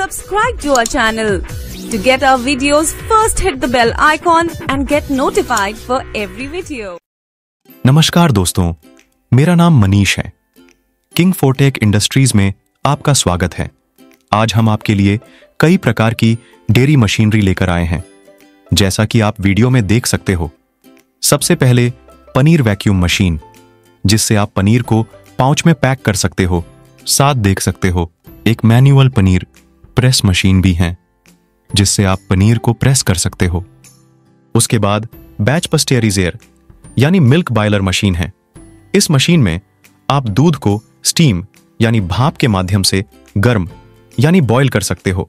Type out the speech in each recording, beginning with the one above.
subscribe to our channel. To get our videos, first hit the bell icon and get notified for every video. नमस्कार दोस्तों, मेरा नाम मनीष है। King Fortek industries में आपका स्वागत है। आज हम आपके लिए कई प्रकार की डेयरी मशीनरी लेकर आए हैं, जैसा कि आप वीडियो में देख सकते हो। सबसे पहले पनीर वैक्यूम मशीन, जिससे आप पनीर को पाउच में पैक कर सकते हो। साथ देख सकते हो एक मैनुअल पनीर प्रेस मशीन भी है, जिससे आप पनीर को प्रेस कर सकते हो। उसके बाद बैच पस्टेरिजेयर यानी मिल्क बॉयलर मशीन है। इस मशीन में आप दूध को स्टीम यानी भाप के माध्यम से गर्म यानी बॉयल कर सकते हो।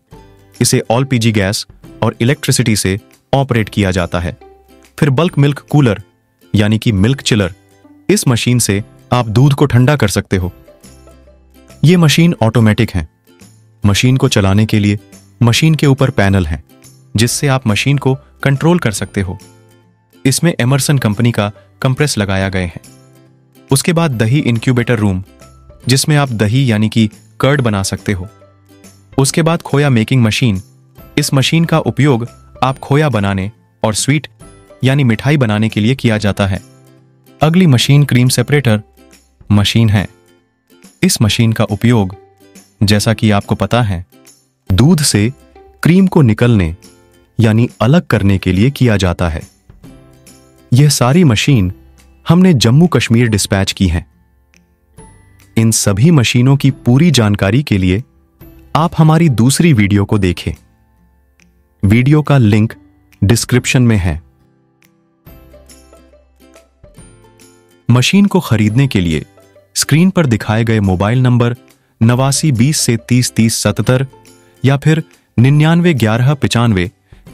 इसे LPG गैस और इलेक्ट्रिसिटी से ऑपरेट किया जाता है। फिर बल्क मिल्क कूलर यानी कि मिल्क चिलर, इस मशीन से आप दूध को ठंडा कर सकते हो। ये मशीन ऑटोमेटिक है। मशीन को चलाने के लिए मशीन के ऊपर पैनल है, जिससे आप मशीन को कंट्रोल कर सकते हो। इसमें एमरसन कंपनी का कंप्रेस लगाया गया है। उसके बाद दही इंक्यूबेटर रूम, जिसमें आप दही यानी कि कर्ड बना सकते हो। उसके बाद खोया मेकिंग मशीन, इस मशीन का उपयोग आप खोया बनाने और स्वीट यानी मिठाई बनाने के लिए किया जाता है। अगली मशीन क्रीम सेपरेटर मशीन है। इस मशीन का उपयोग, जैसा कि आपको पता है, दूध से क्रीम को निकलने यानी अलग करने के लिए किया जाता है। यह सारी मशीन हमने जम्मू कश्मीर डिस्पैच की हैं। इन सभी मशीनों की पूरी जानकारी के लिए आप हमारी दूसरी वीडियो को देखें। वीडियो का लिंक डिस्क्रिप्शन में है। मशीन को खरीदने के लिए स्क्रीन पर दिखाए गए मोबाइल नंबर 8920 से 30 30 77 या फिर 9911 95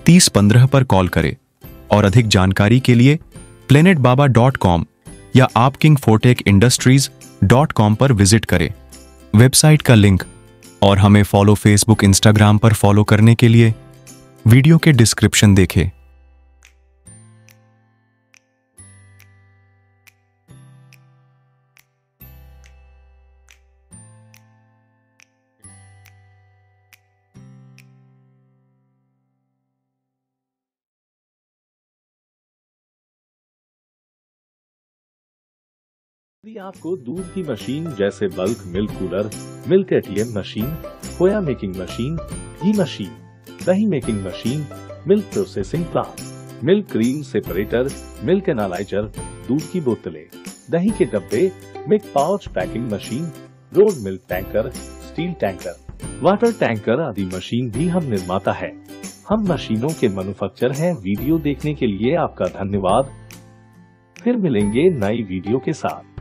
30 15 पर कॉल करें। और अधिक जानकारी के लिए planetbaba.com या आप kingfortekindustries.com पर विजिट करें। वेबसाइट का लिंक और हमें फॉलो फेसबुक इंस्टाग्राम पर फॉलो करने के लिए वीडियो के डिस्क्रिप्शन देखें। यदि आपको दूध की मशीन जैसे bulk milk cooler, milk ATM machine, खोया मेकिंग मशीन, घी मशीन, दही making machine, milk processing plant, milk cream separator, milk analyser, दूध की बोतलें, दही के डब्बे, milk pouch packing machine, road milk tanker, steel tanker, water tanker आदि मशीन भी हम निर्माता है। हम मशीनों के मैन्युफैक्चर हैं। वीडियो देखने के लिए आपका धन्यवाद। फिर मिलेंगे नई वीडियो के साथ।